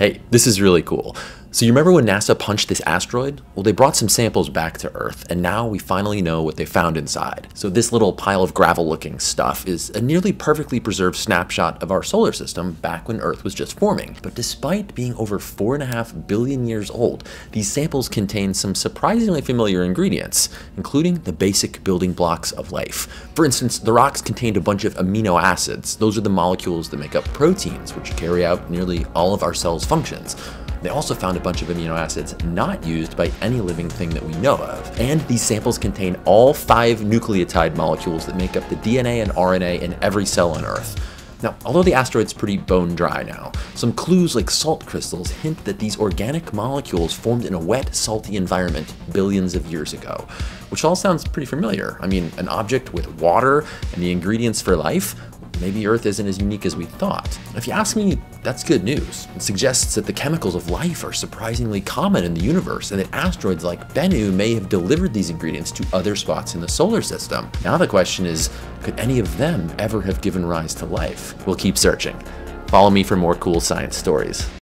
Hey, this is really cool. So you remember when NASA punched this asteroid? Well, they brought some samples back to Earth, and now we finally know what they found inside. So this little pile of gravel-looking stuff is a nearly perfectly preserved snapshot of our solar system back when Earth was just forming. But despite being over 4.5 billion years old, these samples contain some surprisingly familiar ingredients, including the basic building blocks of life. For instance, the rocks contained a bunch of amino acids. Those are the molecules that make up proteins, which carry out nearly all of our cells' functions. They also found a bunch of amino acids not used by any living thing that we know of. And these samples contain all 5 nucleotide molecules that make up the DNA and RNA in every cell on Earth. Now, although the asteroid's pretty bone dry now, some clues like salt crystals hint that these organic molecules formed in a wet, salty environment billions of years ago, which all sounds pretty familiar. I mean, an object with water and the ingredients for life? Maybe Earth isn't as unique as we thought. If you ask me, that's good news. It suggests that the chemicals of life are surprisingly common in the universe, and that asteroids like Bennu may have delivered these ingredients to other spots in the solar system. Now the question is, could any of them ever have given rise to life? We'll keep searching. Follow me for more cool science stories.